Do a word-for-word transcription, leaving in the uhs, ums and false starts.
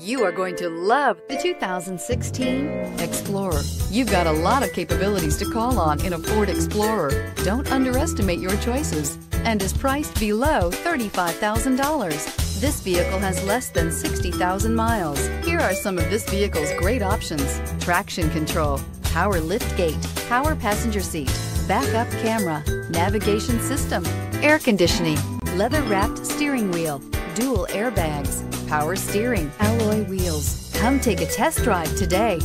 You are going to love the two thousand sixteen Explorer. You've got a lot of capabilities to call on in a Ford Explorer. Don't underestimate your choices and is priced below thirty-five thousand dollars. This vehicle has less than sixty thousand miles. Here are some of this vehicle's great options: traction control, power lift gate, power passenger seat, backup camera, navigation system, air conditioning, leather-wrapped steering wheel, dual airbags, power steering, alloy wheels. Come take a test drive today.